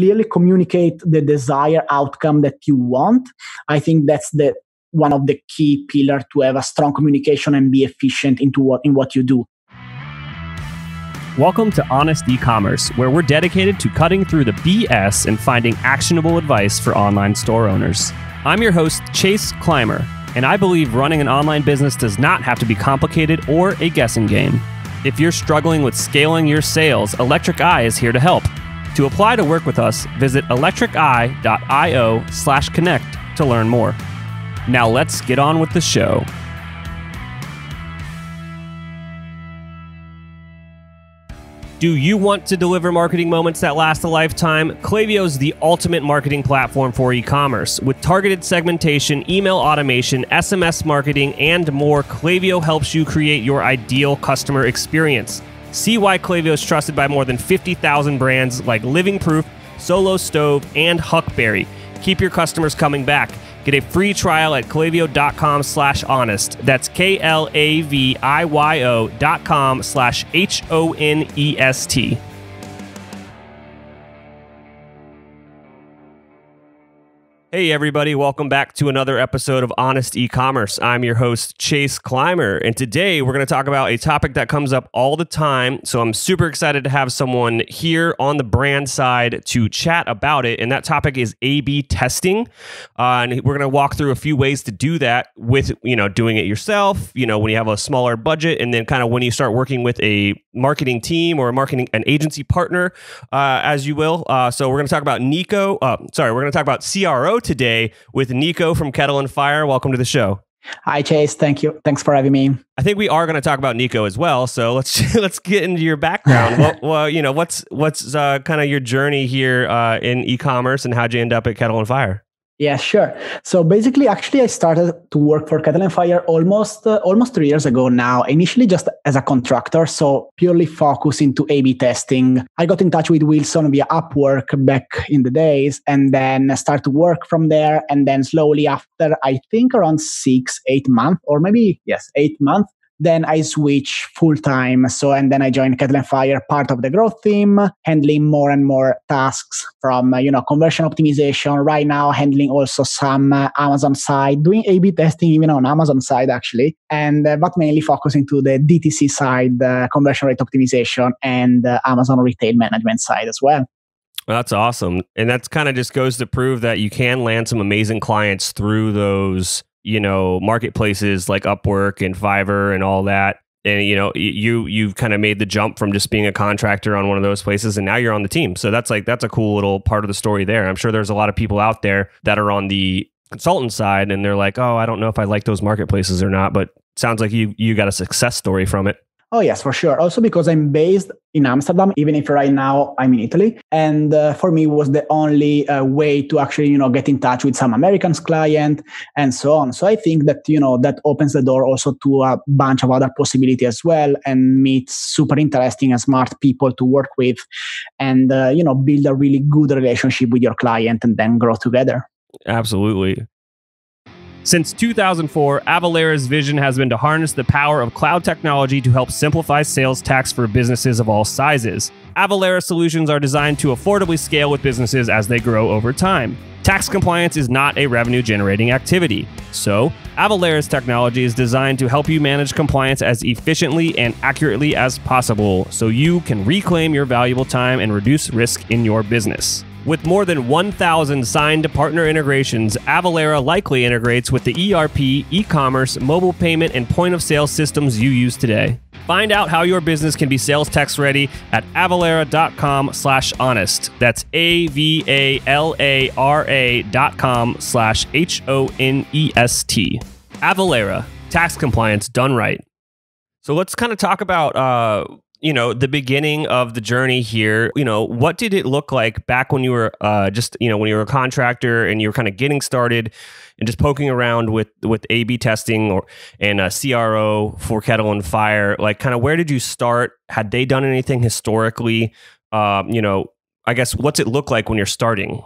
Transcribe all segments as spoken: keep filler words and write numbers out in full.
clearly communicate the desired outcome that you want. I think that's the one of the key pillars to have a strong communication and be efficient into what in what you do. Welcome to Honest Ecommerce, where we're dedicated to cutting through the B S and finding actionable advice for online store owners. I'm your host, Chase Clymer, and I believe running an online business does not have to be complicated or a guessing game. If you're struggling with scaling your sales, Electric Eye is here to help. To apply to work with us, visit electric eye dot io slash connect to learn more. Now let's get on with the show. Do you want to deliver marketing moments that last a lifetime? Klaviyo is the ultimate marketing platform for e-commerce. With targeted segmentation, email automation, S M S marketing, and more, Klaviyo helps you create your ideal customer experience. See why Klaviyo is trusted by more than fifty thousand brands like Living Proof, Solo Stove, and Huckberry. Keep your customers coming back. Get a free trial at klaviyo.com slash honest. That's K-L-A-V-I-Y-O dot com slash H-O-N-E-S-T. Hey, everybody. Welcome back to another episode of Honest Ecommerce. I'm your host, Chase Clymer, and today we're going to talk about a topic that comes up all the time. So I'm super excited to have someone here on the brand side to chat about it. And that topic is A B testing. Uh, and we're going to walk through a few ways to do that with, you know, doing it yourself, you know, when you have a smaller budget, and then kind of when you start working with a marketing team or a marketing, an agency partner, uh, as you will. Uh, so we're going to talk about Nico. Uh, sorry, we're going to talk about C R O today with Nico from Kettle and Fire. Welcome to the show. Hi, Chase. Thank you. Thanks for having me. I think we are going to talk about Nico as well. So let's let's get into your background. well, well, you know, what's what's uh, kind of your journey here uh, in e-commerce, and how'd you end up at Kettle and Fire? Yeah, sure. So basically, actually, I started to work for Kettle and Fire almost uh, almost three years ago now, initially just as a contractor, so purely focused into A B testing. I got in touch with Wilson via Upwork back in the days, and then started to work from there. And then slowly after, I think around six, eight months, or maybe, yes, eight months, then I switched full-time. So, and then I joined Kettle and Fire, part of the growth team, handling more and more tasks from, uh, you know, conversion optimization. Right now, handling also some uh, Amazon side, doing A B testing even on Amazon side, actually, and uh, but mainly focusing to the D T C side, uh, conversion rate optimization, and uh, Amazon retail management side as well. Well, that's awesome. And that's kind of just goes to prove that you can land some amazing clients through those, you know, marketplaces like Upwork and Fiverr and all that. And, you know, you, you've kind of made the jump from just being a contractor on one of those places, and now you're on the team. So that's like, that's a cool little part of the story there. I'm sure there's a lot of people out there that are on the consultant side and they're like, oh, I don't know if I like those marketplaces or not, but sounds like you, you got a success story from it. Oh, yes, for sure. Also, because I'm based in Amsterdam, even if right now I'm in Italy. And uh, for me, it was the only uh, way to actually, you know, get in touch with some Americans client and so on. So I think that, you know, that opens the door also to a bunch of other possibilities as well, and meet super interesting and smart people to work with, and, uh, you know, build a really good relationship with your client and then grow together. Absolutely. Since two thousand four, Avalara's vision has been to harness the power of cloud technology to help simplify sales tax for businesses of all sizes. Avalara solutions are designed to affordably scale with businesses as they grow over time. Tax compliance is not a revenue-generating activity. So, Avalara's technology is designed to help you manage compliance as efficiently and accurately as possible, so you can reclaim your valuable time and reduce risk in your business. With more than one thousand signed partner integrations, Avalara likely integrates with the E R P, e-commerce, mobile payment, and point-of-sale systems you use today. Find out how your business can be sales tax ready at avalara.com slash honest. That's A-V-A-L-A-R-A dot com slash H-O-N-E-S-T. Avalara, tax compliance done right. So let's kind of talk about... Uh, you know, the beginning of the journey here. You know, what did it look like back when you were uh, just, you know, when you were a contractor and you were kind of getting started and just poking around with with A B testing or and a C R O for Kettle and Fire? Like, kind of where did you start? Had they done anything historically? Um, you know, I guess what's it look like when you're starting?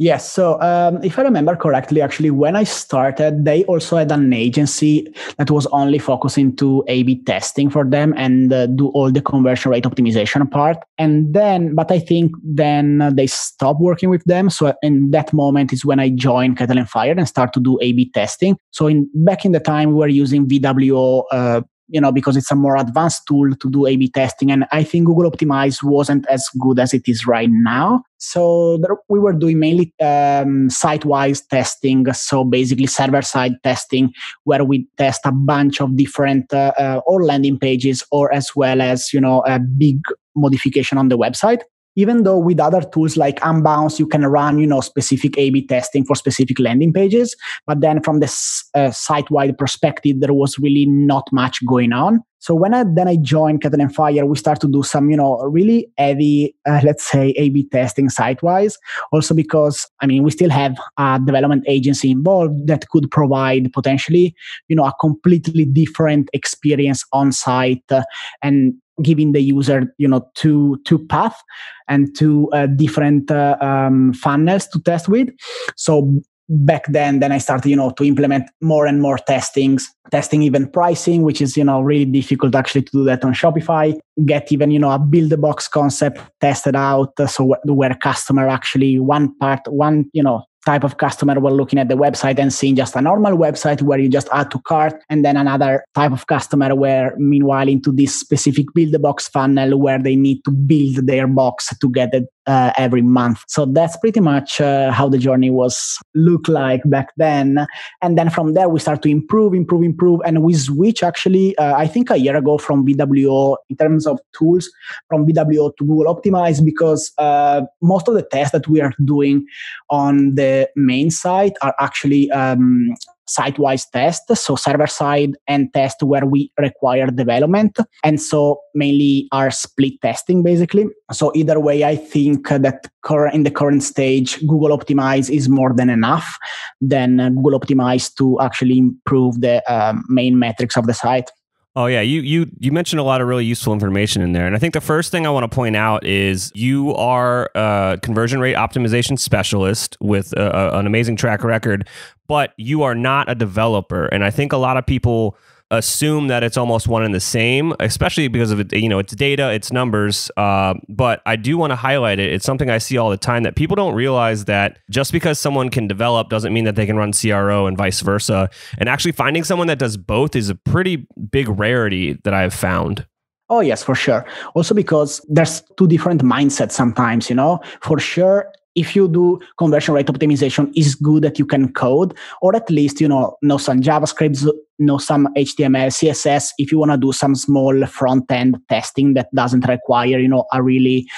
Yes. So um, if I remember correctly, actually, when I started, they also had an agency that was only focusing to A B testing for them and uh, do all the conversion rate optimization part. And then, but I think then they stopped working with them. So in that moment is when I joined Kettle and Fire and start to do A B testing. So in back in the time, we were using V W O, uh, you know, because it's a more advanced tool to do A B testing. And I think Google Optimize wasn't as good as it is right now. So there, we were doing mainly um, site-wise testing. So basically server-side testing, where we test a bunch of different uh, uh, or landing pages, or as well as, you know, a big modification on the website. Even though with other tools like Unbounce, you can run, you know, specific A B testing for specific landing pages. But then from the uh, site-wide perspective, there was really not much going on. So when I, then I joined Kettle and Fire, we start to do some, you know, really heavy, uh, let's say, A B testing site-wise. Also because, I mean, we still have a development agency involved that could provide potentially, you know, a completely different experience on site uh, and giving the user, you know, two two paths and two uh, different uh, um, funnels to test with. So back then, then I started, you know, to implement more and more testings, testing even pricing, which is, you know, really difficult actually to do that on Shopify. Get even, you know, a build a box concept tested out. So where customer actually one part, one, you know, type of customer were looking at the website and seeing just a normal website where you just add to cart, and then another type of customer were meanwhile into this specific build a box funnel where they need to build their box to get it uh, every month. So that's pretty much uh, how the journey was look like back then. And then from there, we start to improve, improve, improve. And we switch actually, uh, I think a year ago from V W O in terms of tools, from V W O to Google Optimize, because uh, most of the tests that we are doing on the main site are actually um, site-wise tests, so server-side and tests where we require development. And so mainly are split testing, basically. So either way, I think that cur- in the current stage, Google Optimize is more than enough than uh, Google Optimize to actually improve the uh, main metrics of the site. Oh yeah, you you you mentioned a lot of really useful information in there. And I think the first thing I want to point out is you are a conversion rate optimization specialist with a, an amazing track record, but you are not a developer. And I think a lot of people assume that it's almost one and the same, especially because of it, you know, it's data, it's numbers. Uh, but I do want to highlight it. It's something I see all the time that people don't realize that just because someone can develop doesn't mean that they can run C R O and vice versa. And actually finding someone that does both is a pretty big rarity that I've found. Oh, yes, for sure. Also, because there's two different mindsets sometimes, you know, for sure. If you do conversion rate optimization, it's good that you can code, or at least, you know, know some JavaScript, know some H T M L, C S S, if you want to do some small front-end testing that doesn't require, you know, a really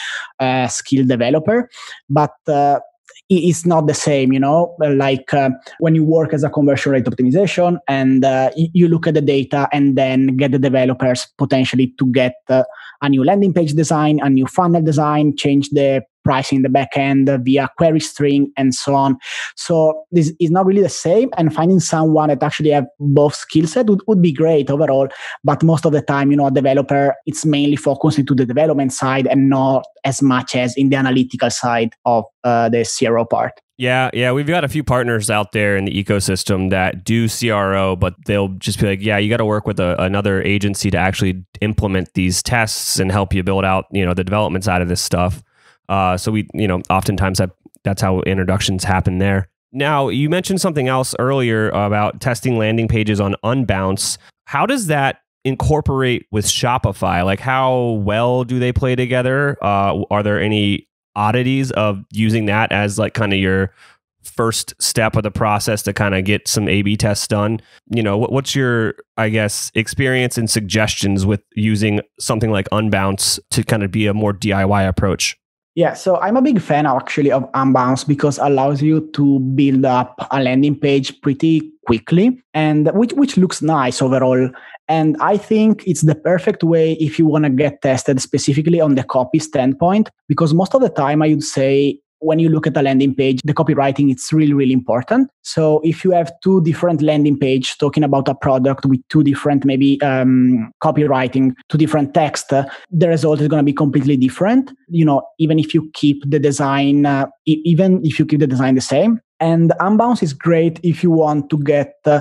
uh, skilled developer. But uh, it's not the same, you know, like uh, when you work as a conversion rate optimization and uh, you look at the data and then get the developers potentially to get uh, a new landing page design, a new funnel design, change the pricing in the backend via query string and so on. So this is not really the same, and finding someone that actually have both skill set would, would be great overall. But most of the time, you know, a developer, it's mainly focused into the development side and not as much as in the analytical side of uh, the C R O part. Yeah, yeah, we've got a few partners out there in the ecosystem that do C R O, but they'll just be like, yeah, you got to work with a, another agency to actually implement these tests and help you build out, you know, the development side of this stuff. Uh, so we, you know, oftentimes that, that's how introductions happen there. Now, you mentioned something else earlier about testing landing pages on Unbounce. How does that incorporate with Shopify? Like, how well do they play together? Uh, are there any oddities of using that as like kind of your first step of the process to kind of get some A B tests done? You know, what, what's your, I guess, experience and suggestions with using something like Unbounce to kind of be a more D I Y approach? Yeah, so I'm a big fan actually of Unbounce because it allows you to build up a landing page pretty quickly, and which which looks nice overall. And I think it's the perfect way if you want to get tested specifically on the copy standpoint, because most of the time I would say when you look at a landing page, the copywriting, it's really, really important. So if you have two different landing pages talking about a product with two different, maybe um, copywriting, two different texts, uh, the result is going to be completely different. You know, even if you keep the design, uh, e- even if you keep the design the same. And Unbounce is great if you want to get uh,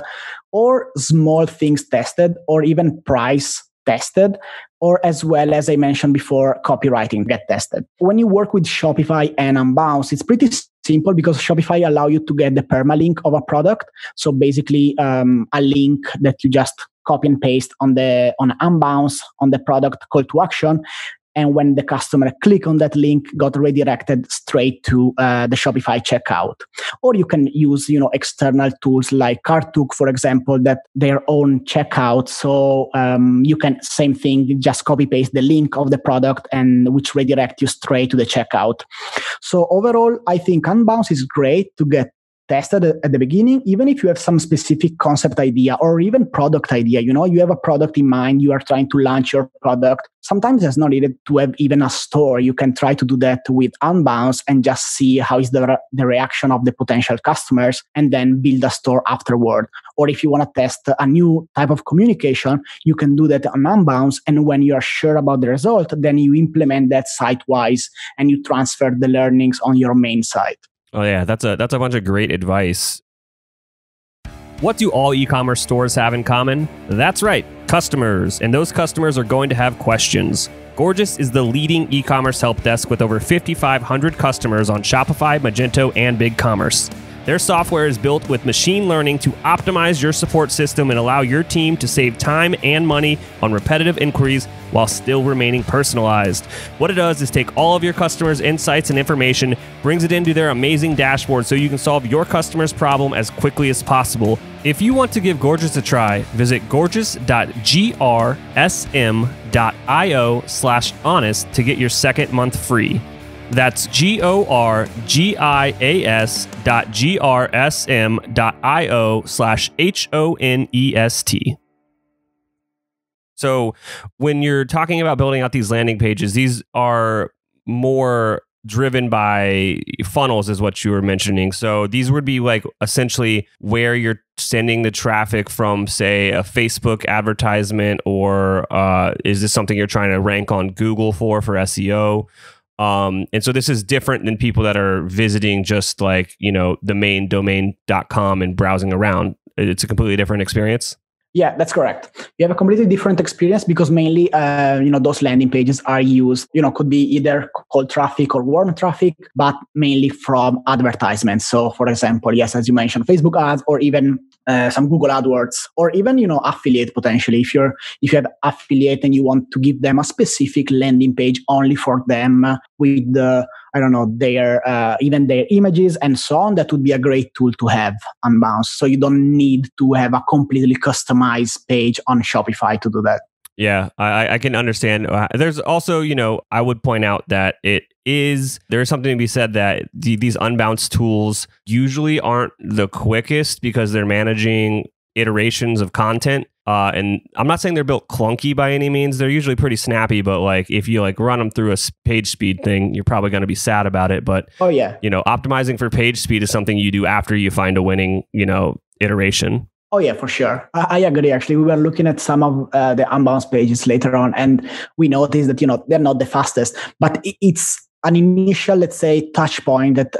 or small things tested or even price tested, or as well as I mentioned before, copywriting get tested. When you work with Shopify and Unbounce, it's pretty simple because Shopify allow you to get the permalink of a product. So basically um, a link that you just copy and paste on the on Unbounce, on the product call to action. And when the customer click on that link, got redirected straight to uh, the Shopify checkout. Or you can use, you know, external tools like Cartuk, for example, that their own checkout. So um, you can, same thing, just copy paste the link of the product and which redirect you straight to the checkout. So overall, I think Unbounce is great to get tested at the beginning, even if you have some specific concept idea or even product idea. You know, you have a product in mind, you are trying to launch your product. Sometimes it's not needed to have even a store. You can try to do that with Unbounce and just see how is the, re- the reaction of the potential customers and then build a store afterward. Or if you want to test a new type of communication, you can do that on Unbounce. And when you are sure about the result, then you implement that site-wise and you transfer the learnings on your main site. Oh yeah, that's a that's a bunch of great advice. What do all e-commerce stores have in common? That's right, customers. And those customers are going to have questions. Gorgias is the leading e-commerce help desk with over fifty-five hundred customers on Shopify, Magento, and BigCommerce. Their software is built with machine learning to optimize your support system and allow your team to save time and money on repetitive inquiries while still remaining personalized. What it does is take all of your customers' insights and information, brings it into their amazing dashboard so you can solve your customer's problem as quickly as possible. If you want to give Gorgias a try, visit gorgias.grsm.io slash honest to get your second month free. That's G-O-R-G-I-A-S dot G-R-S-M dot I-O slash H-O-N-E-S-T. So when you're talking about building out these landing pages, these are more driven by funnels is what you were mentioning. So these would be like essentially where you're sending the traffic from, say, a Facebook advertisement, or uh, is this something you're trying to rank on Google for, for S E O? Um, and so this is different than people that are visiting just like, you know, the main domain dot com and browsing around. It's a completely different experience. Yeah, that's correct. You have a completely different experience because mainly, uh, you know, those landing pages are used, you know, could be either cold traffic or warm traffic, but mainly from advertisements. So, for example, yes, as you mentioned, Facebook ads or even uh, some Google AdWords or even, you know, affiliate potentially. If you're if you have affiliate and you want to give them a specific landing page only for them uh, with the I don't know, their uh, even their images and so on, that would be a great tool to have on Unbounce. So you don't need to have a completely customized page on Shopify to do that. Yeah, I, I can understand. There's also, you know, I would point out that it is, there's something to be said that the, these Unbounce tools usually aren't the quickest because they're managing iterations of content. Uh, and I'm not saying they're built clunky by any means. They're usually pretty snappy, but like if you like run them through a page speed thing, you're probably going to be sad about it. But oh yeah, you know, optimizing for page speed is something you do after you find a winning, you know, iteration. Oh yeah, for sure. I, I agree. Actually, we were looking at some of uh, the Unbounce pages later on, and we noticed that you know they're not the fastest, but it, it's an initial, let's say, touch point that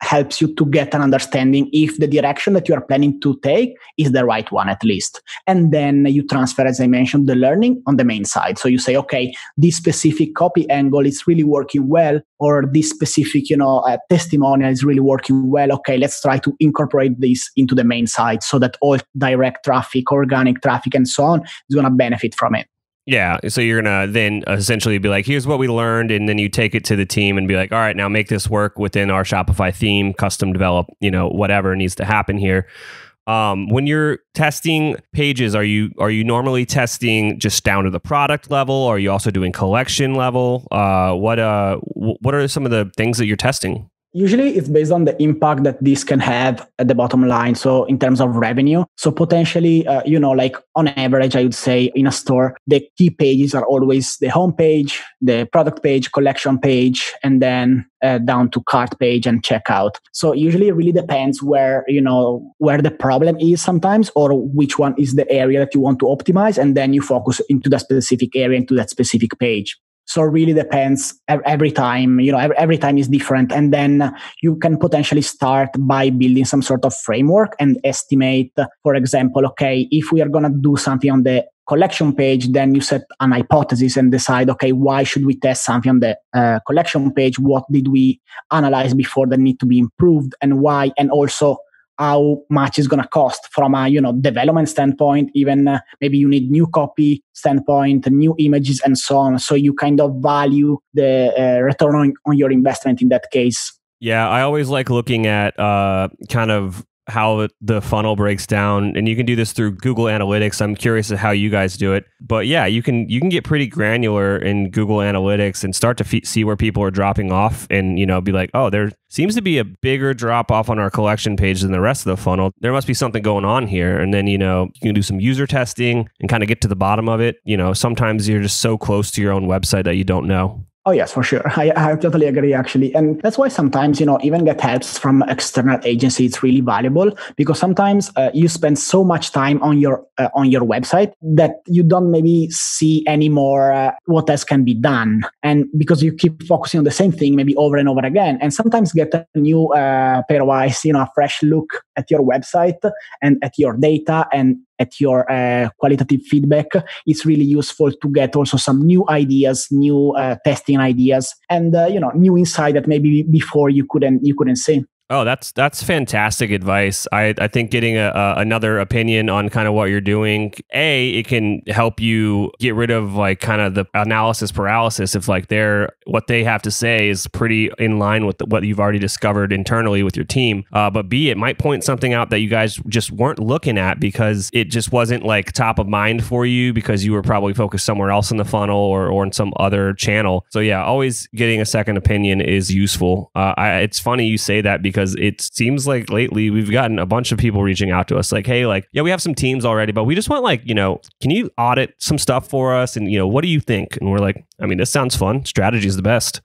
helps you to get an understanding if the direction that you are planning to take is the right one at least. And then you transfer, as I mentioned, the learning on the main side. So you say, okay, this specific copy angle is really working well, or this specific, you know, uh, testimonial is really working well. Okay, let's try to incorporate this into the main site so that all direct traffic, organic traffic, and so on is going to benefit from it. Yeah. So you're going to then essentially be like, here's what we learned. And then you take it to the team and be like, all right, now make this work within our Shopify theme, custom develop, you know, whatever needs to happen here. Um, when you're testing pages, are you are you normally testing just down to the product level? Or are you also doing collection level? Uh, what uh, what are some of the things that you're testing? Usually it's based on the impact that this can have at the bottom line. So in terms of revenue, so potentially, uh, you know, like on average, I would say in a store, the key pages are always the home page, the product page, collection page, and then uh, down to cart page and checkout. So usually it really depends where, you know, where the problem is sometimes, or which one is the area that you want to optimize. And then you focus into that specific area, into that specific page. So it really depends every time, you know, every, every time is different. And then you can potentially start by building some sort of framework and estimate, for example, okay, if we are going to do something on the collection page, then you set an hypothesis and decide, okay, why should we test something on the uh, collection page? What did we analyze before that need to be improved and why? And also, how much is going to cost from a, you know, development standpoint, even uh, maybe you need new copy standpoint, new images and so on. So you kind of value the uh, return on, on your investment in that case. Yeah, I always like looking at uh, kind of how the funnel breaks down, and you can do this through Google Analytics. I'm curious at how you guys do it, but yeah, you can you can get pretty granular in Google Analytics and start to f- see where people are dropping off, and you know, be like, oh, there seems to be a bigger drop off on our collection page than the rest of the funnel. There must be something going on here, and then you know, you can do some user testing and kind of get to the bottom of it. You know, sometimes you're just so close to your own website that you don't know. Oh, yes, for sure. I, I totally agree, actually. And that's why sometimes, you know, even get helps from external agency. It's really valuable because sometimes uh, you spend so much time on your uh, on your website that you don't maybe see anymore uh, what else can be done. And because you keep focusing on the same thing, maybe over and over again, and sometimes get a new uh, pair of eyes, you know, a fresh look at your website and at your data and at your uh, qualitative feedback, it's really useful to get also some new ideas, new uh, testing ideas, and uh, you know, new insight that maybe before you couldn't you couldn't see. Oh, that's that's fantastic advice. I, I think getting a, a, another opinion on kind of what you're doing, A, it can help you get rid of like kind of the analysis paralysis if like they're what they have to say is pretty in line with the, what you've already discovered internally with your team. Uh, but B, it might point something out that you guys just weren't looking at because it just wasn't like top of mind for you because you were probably focused somewhere else in the funnel or, or in some other channel. So yeah, always getting a second opinion is useful. Uh, I, it's funny you say that because Because it seems like lately we've gotten a bunch of people reaching out to us like, hey, like, yeah, we have some teams already, but we just want like, you know, can you audit some stuff for us? And, you know, what do you think? And we're like, I mean, this sounds fun. Strategy is the best.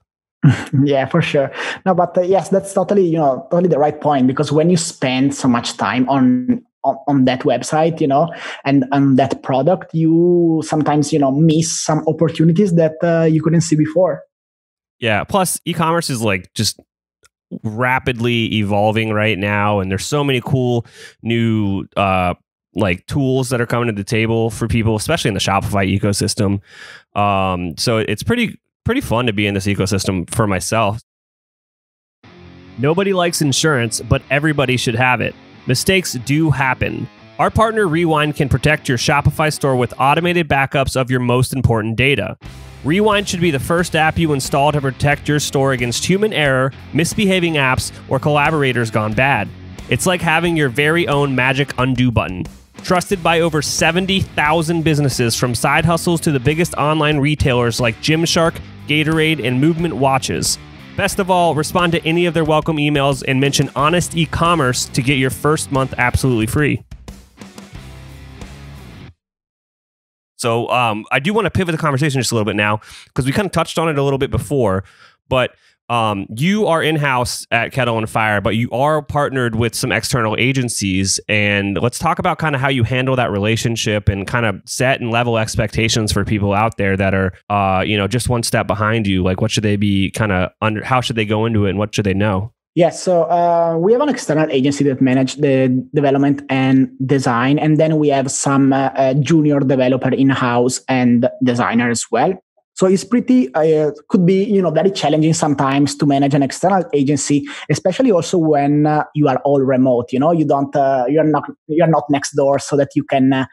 Yeah, for sure. No, but uh, yes, that's totally, you know, totally the right point, because when you spend so much time on on that website, you know, and on that product, you sometimes, you know, miss some opportunities that uh, you couldn't see before. Yeah. Plus, e-commerce is like just rapidly evolving right now, and there's so many cool new uh like tools that are coming to the table for people, especially in the Shopify ecosystem. Um so it's pretty pretty fun to be in this ecosystem for myself. Nobody likes insurance, but everybody should have it. Mistakes do happen. Our partner Rewind can protect your Shopify store with automated backups of your most important data. Rewind should be the first app you install to protect your store against human error, misbehaving apps, or collaborators gone bad. It's like having your very own magic undo button. Trusted by over seventy thousand businesses, from side hustles to the biggest online retailers like Gymshark, Gatorade, and Movement Watches. Best of all, respond to any of their welcome emails and mention Honest Ecommerce to get your first month absolutely free. So um, I do want to pivot the conversation just a little bit now, because we kind of touched on it a little bit before, but um, you are in-house at Kettle and Fire, but you are partnered with some external agencies. And let's talk about kind of how you handle that relationship and kind of set and level expectations for people out there that are, uh, you know, just one step behind you. Like, what should they be kind of under? How should they go into it, and what should they know? Yes, yeah, so uh, we have an external agency that manages the development and design, and then we have some uh, uh, junior developer in-house and designer as well. So it's pretty, uh, could be, you know, very challenging sometimes to manage an external agency, especially also when uh, you are all remote, you know, you don't, uh, you're not, you're not next door so that you can uh,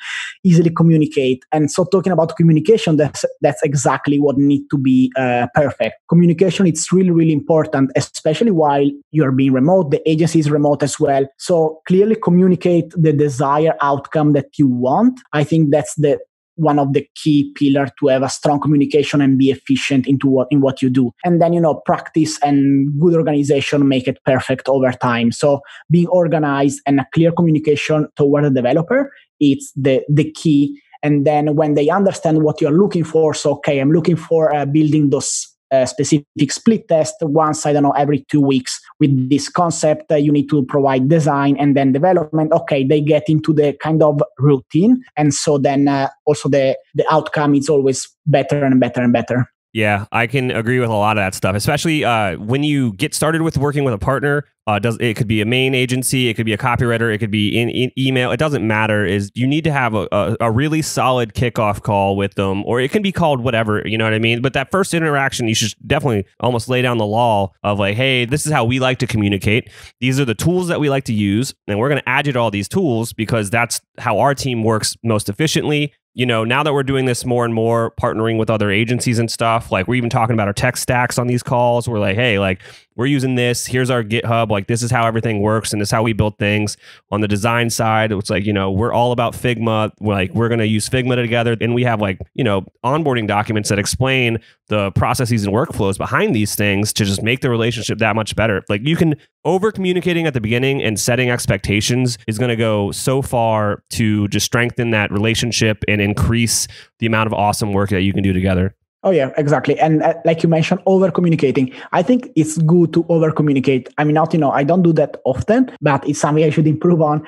easily communicate. And so talking about communication, that's, that's exactly what needs to be uh, perfect. Communication, it's really, really important, especially while you're being remote, the agency is remote as well. So clearly communicate the desired outcome that you want. I think that's the one of the key pillars to have a strong communication and be efficient into what in what you do. And then, you know, practice and good organization make it perfect over time. So being organized and a clear communication toward the developer, it's the the key. And then when they understand what you're looking for, so, okay, I'm looking for uh, building those Uh, specific split test once, I don't know, every two weeks with this concept. Uh, you need to provide design and then development. Okay, they get into the kind of routine. And so then uh, also the, the outcome is always better and better and better. Yeah, I can agree with a lot of that stuff, especially uh, when you get started with working with a partner. Uh, does, it could be a main agency, it could be a copywriter, it could be in, in email. It doesn't matter. Is you need to have a, a, a really solid kickoff call with them, or it can be called whatever. You know what I mean? But that first interaction, you should definitely almost lay down the law of like, hey, this is how we like to communicate. These are the tools that we like to use, and we're going to add you to all these tools because that's how our team works most efficiently. You know, now that we're doing this more and more, partnering with other agencies and stuff, like we're even talking about our tech stacks on these calls. We're like, hey, like we're using this. Here's our GitHub. Like this is how everything works, and this is how we build things. On the design side, it's like, you know, we're all about Figma. We're like, we're going to use Figma together. And we have like, you know, onboarding documents that explain the processes and workflows behind these things to just make the relationship that much better. Like you can over communicating at the beginning and setting expectations is going to go so far to just strengthen that relationship and increase the amount of awesome work that you can do together. Oh, yeah, exactly. And uh, like you mentioned, over-communicating. I think it's good to over-communicate. I mean, not, you know, I don't do that often, but it's something I should improve on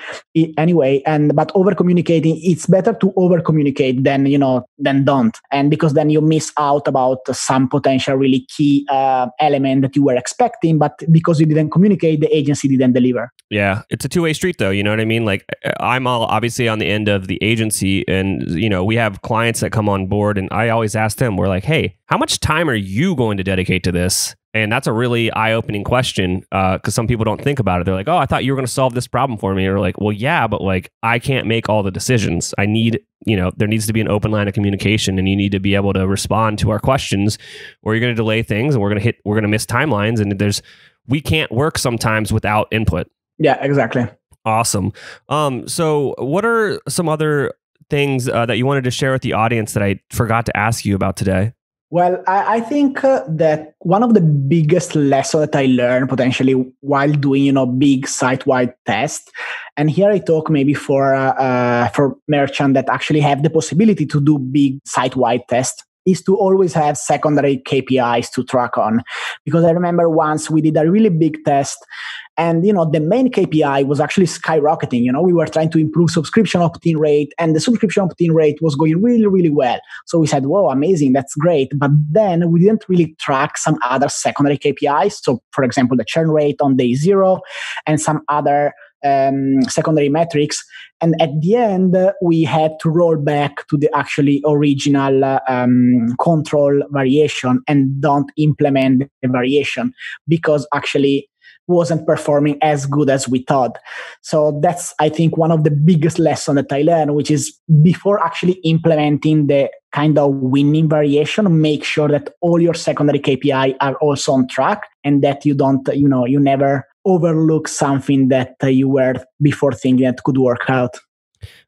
anyway. And but over-communicating, it's better to over-communicate than, you know, than don't. And because then you miss out about some potential really key uh, element that you were expecting, but because you didn't communicate, the agency didn't deliver. Yeah, it's a two-way street though. You know what I mean? Like I'm all obviously on the end of the agency, and, you know, we have clients that come on board, and I always ask them, we're like, hey, how much time are you going to dedicate to this? And that's a really eye-opening question because uh, some people don't think about it. They're like, oh, I thought you were going to solve this problem for me. Or like, well, yeah, but like, I can't make all the decisions. I need, you know, there needs to be an open line of communication, and you need to be able to respond to our questions, or you're going to delay things, and we're going to hit, we're going to miss timelines. And there's, we can't work sometimes without input. Yeah, exactly. Awesome. Um, so what are some other things uh, that you wanted to share with the audience that I forgot to ask you about today? Well, I, I think uh, that one of the biggest lessons that I learned potentially while doing, you know, big site-wide tests, and here I talk maybe for uh, uh, for merchants that actually have the possibility to do big site-wide tests, is to always have secondary K P Is to track on. Because I remember once we did a really big test, and, you know, the main K P I was actually skyrocketing. You know, we were trying to improve subscription opt-in rate, and the subscription opt-in rate was going really, really well. So we said, whoa, amazing, that's great. But then we didn't really track some other secondary K P Is. So, for example, the churn rate on day zero and some other um, secondary metrics. And at the end, uh, we had to roll back to the actually original uh, um, control variation and don't implement the variation because actually wasn't performing as good as we thought. So that's, I think, one of the biggest lessons that I learned, which is before actually implementing the kind of winning variation, make sure that all your secondary K P I are also on track and that you don't, you know, you never overlook something that uh, you were before thinking that could work out.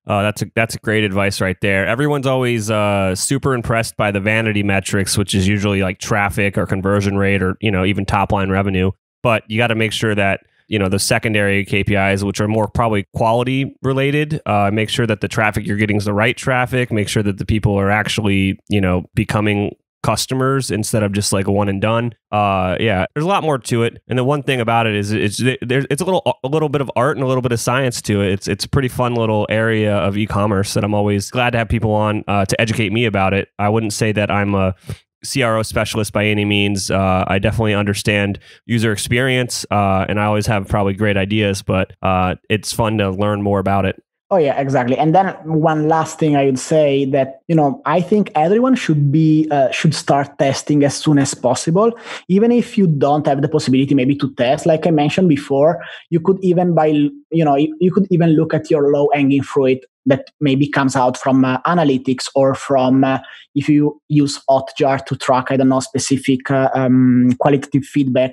Uh, that's a, that's great advice right there. Everyone's always uh, super impressed by the vanity metrics, which is usually like traffic or conversion rate or, you know, even top line revenue. But you got to make sure that, you know, the secondary K P Is, which are more probably quality related, uh, make sure that the traffic you're getting is the right traffic. Make sure that the people are actually, you know, becoming customers instead of just like a one and done. Uh, yeah, there's a lot more to it. And the one thing about it is it's there's it's a little a little bit of art and a little bit of science to it. It's it's a pretty fun little area of e-commerce that I'm always glad to have people on uh, to educate me about it. I wouldn't say that I'm a C R O specialist by any means. Uh, I definitely understand user experience, uh, and I always have probably great ideas, but uh, it's fun to learn more about it. Oh, yeah, exactly. And then one last thing I would say that, you know, I think everyone should be uh, should start testing as soon as possible. Even if you don't have the possibility maybe to test, like I mentioned before, you could even by, you know, you, you could even look at your low hanging fruit that maybe comes out from uh, analytics or from uh, if you use Hotjar to track, I don't know, specific uh, um, qualitative feedback.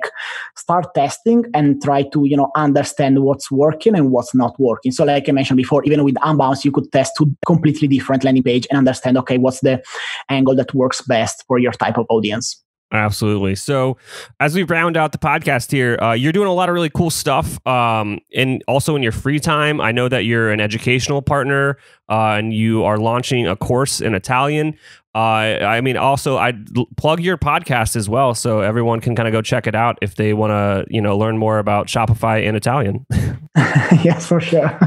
Start testing and try to, you know, understand what's working and what's not working. So like I mentioned before, even with Unbounce, you could test two completely different landing page and understand, okay, what's the angle that works best for your type of audience. Absolutely. So as we round out the podcast here, uh, you're doing a lot of really cool stuff. Um, and also in your free time, I know that you're an educational partner uh, and you are launching a course in Italian. Uh, I mean, also, I'd plug your podcast as well, so everyone can kind of go check it out if they want to, you know, learn more about Shopify in Italian. Yes, for sure.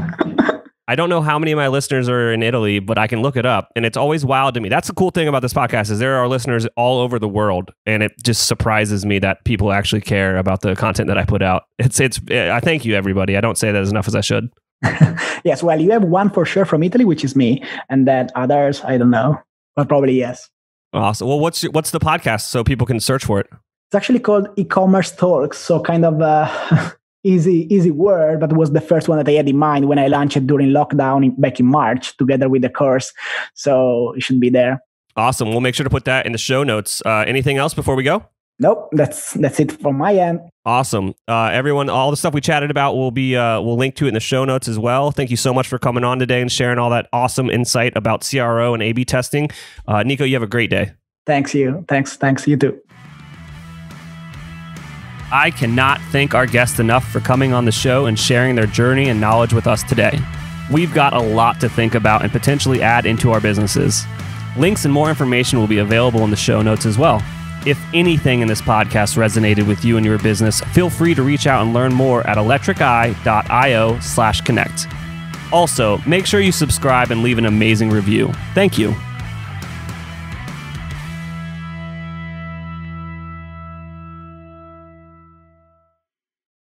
I don't know how many of my listeners are in Italy, but I can look it up. And it's always wild to me. That's the cool thing about this podcast is there are listeners all over the world. And it just surprises me that people actually care about the content that I put out. It's, it's, I thank you, everybody. I don't say that as enough as I should. Yes. Well, you have one for sure from Italy, which is me. And then others, I don't know, but probably yes. Awesome. Well, what's, what's the podcast so people can search for it? It's actually called Ecommerce Talks. So kind of... Uh, Easy, easy word, but it was the first one that I had in mind when I launched it during lockdown in, back in March together with the course. So it should be there. Awesome. We'll make sure to put that in the show notes. Uh, anything else before we go? Nope. That's that's it from my end. Awesome. Uh, everyone, all the stuff we chatted about will be, uh, we'll link to it in the show notes as well. Thank you so much for coming on today and sharing all that awesome insight about C R O and A B testing. Uh, Nico, you have a great day. Thanks you. Thanks. Thanks you too. I cannot thank our guests enough for coming on the show and sharing their journey and knowledge with us today. We've got a lot to think about and potentially add into our businesses. Links and more information will be available in the show notes as well. If anything in this podcast resonated with you and your business, feel free to reach out and learn more at electric eye dot io slash connect. Also, make sure you subscribe and leave an amazing review. Thank you.